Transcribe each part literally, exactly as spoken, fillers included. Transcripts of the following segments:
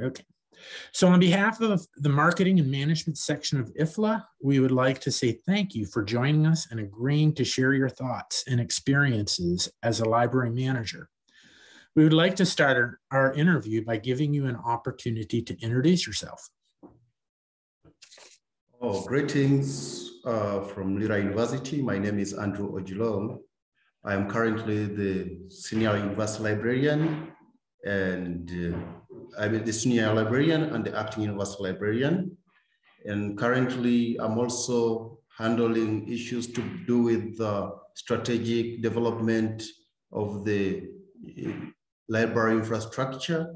Okay. So on behalf of the marketing and management section of I F L A, we would like to say thank you for joining us and agreeing to share your thoughts and experiences as a library manager. We would like to start our interview by giving you an opportunity to introduce yourself. Oh, greetings uh, from Lira University. My name is Andrew Ojulong. I am currently the senior university librarian and uh, I'm the senior librarian and the acting university librarian. And currently I'm also handling issues to do with the strategic development of the library infrastructure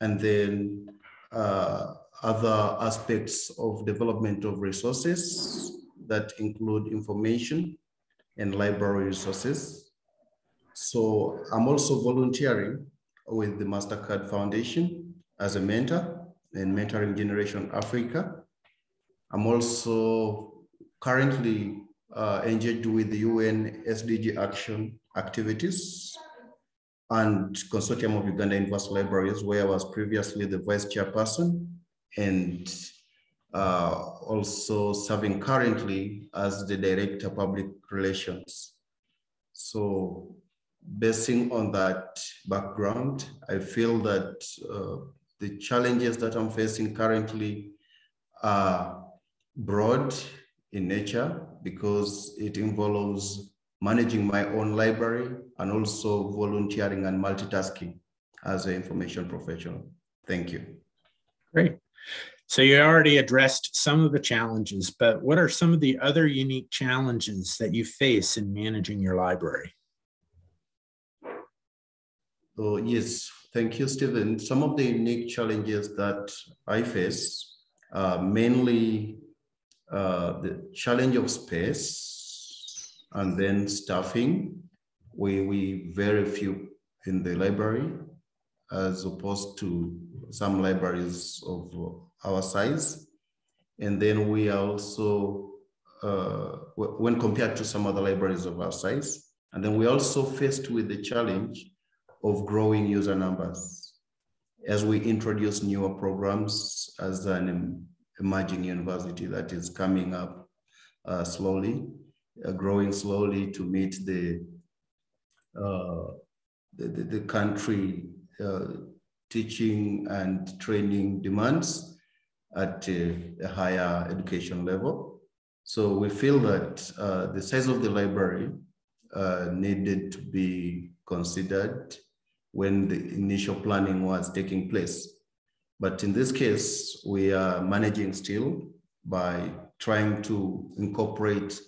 and then uh, other aspects of development of resources that include information and library resources. So I'm also volunteering with the Mastercard Foundation as a mentor and mentoring Generation Africa. I'm also currently uh, engaged with the U N S D G action activities and Consortium of Uganda University Libraries, where I was previously the vice chairperson and uh, also serving currently as the director of public relations. So basing on that background, I feel that uh, the challenges that I'm facing currently are broad in nature because it involves managing my own library and also volunteering and multitasking as an information professional. Thank you. Great. So you already addressed some of the challenges, but what are some of the other unique challenges that you face in managing your library? Oh, yes, thank you, Stephen. Some of the unique challenges that I face are mainly uh, the challenge of space and then staffing. We, we very few in the library as opposed to some libraries of our size. And then we are also, uh, when compared to some other libraries of our size, and then we also faced with the challenge of growing user numbers as we introduce newer programs as an emerging university that is coming up uh, slowly, uh, growing slowly to meet the uh, the, the, the country uh, teaching and training demands at a, a higher education level. So we feel that uh, the size of the library uh, needed to be considered when the initial planning was taking place. But in this case, we are managing still by trying to incorporate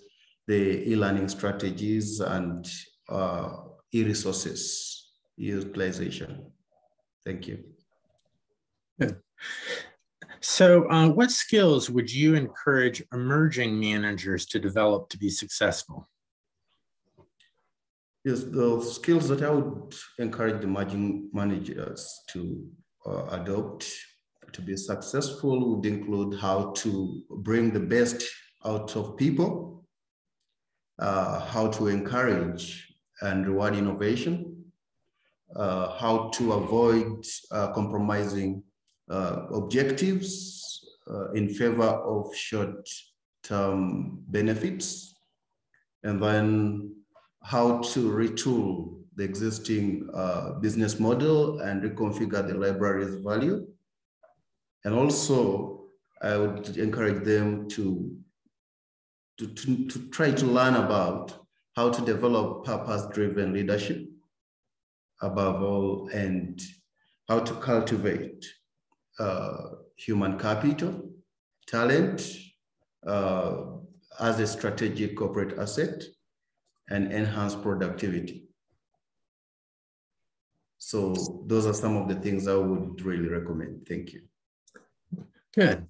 the e-learning strategies and uh, e-resources utilization. Thank you. Good. So uh, what skills would you encourage emerging managers to develop to be successful? Yes, the skills that I would encourage the managing managers to uh, adopt to be successful would include how to bring the best out of people, uh, how to encourage and reward innovation, uh, how to avoid uh, compromising uh, objectives uh, in favor of short-term benefits, and then how to retool the existing uh, business model and reconfigure the library's value. And also, I would encourage them to, to, to, to try to learn about how to develop purpose-driven leadership above all, and how to cultivate uh, human capital, talent uh, as a strategic corporate asset, and enhance productivity. So those are some of the things I would really recommend. Thank you. Good.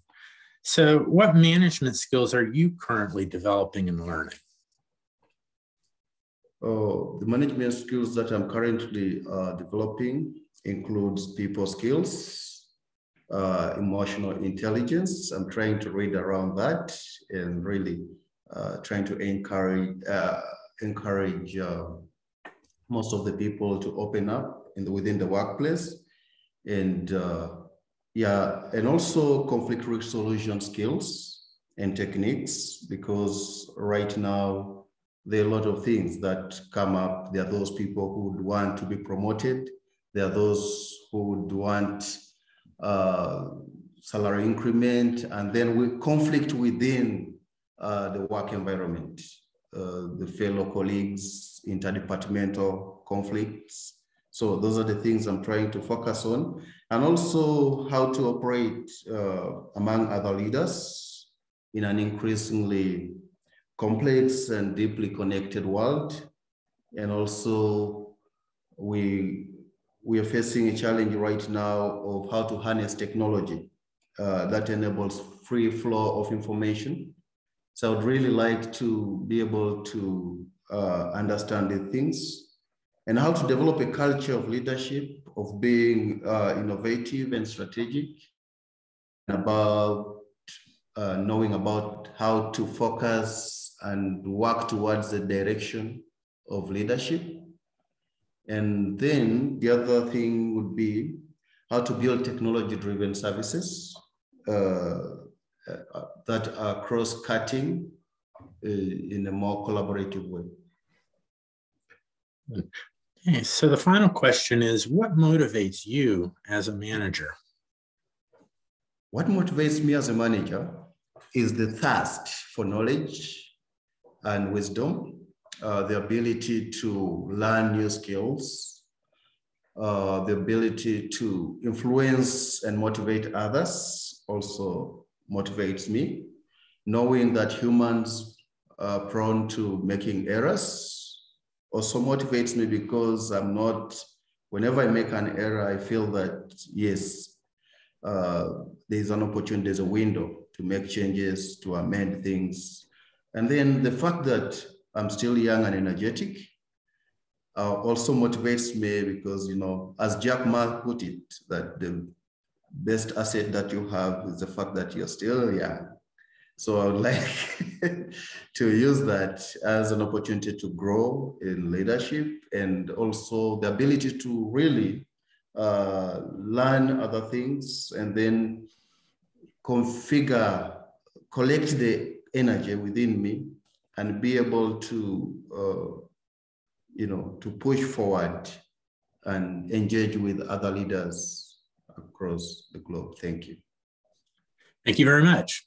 So what management skills are you currently developing and learning? Oh, the management skills that I'm currently uh, developing includes people skills, uh, emotional intelligence. I'm trying to read around that and really uh, trying to encourage uh, encourage uh, most of the people to open up in the, within the workplace and uh, Yeah, and also conflict resolution skills and techniques, because right now there are a lot of things that come up. There are those people who would want to be promoted. There are those who would want uh, salary increment, and then we conflict within uh, the work environment, uh, the fellow colleagues, interdepartmental conflicts. So those are the things I'm trying to focus on, and also how to operate uh, among other leaders in an increasingly complex and deeply connected world. And also we, we are facing a challenge right now of how to harness technology uh, that enables free flow of information. So I would really like to be able to uh, understand these things, and how to develop a culture of leadership, of being uh, innovative and strategic, and about uh, knowing about how to focus and work towards the direction of leadership. And then the other thing would be how to build technology-driven services uh, that are cross-cutting uh, in a more collaborative way. Mm. Okay, so the final question is, what motivates you as a manager? What motivates me as a manager is the thirst for knowledge and wisdom, uh, the ability to learn new skills, uh, the ability to influence and motivate others also motivates me, knowing that humans are prone to making errors. Also motivates me because I'm not, whenever I make an error, I feel that, yes, uh, there's an opportunity, there's a window to make changes, to amend things. And then the fact that I'm still young and energetic uh, also motivates me because, you know, as Jack Ma put it, that the best asset that you have is the fact that you're still young. So I would like to use that as an opportunity to grow in leadership, and also the ability to really uh, learn other things and then configure, collect the energy within me and be able to, uh, you know, to push forward and engage with other leaders across the globe. Thank you. Thank you very much.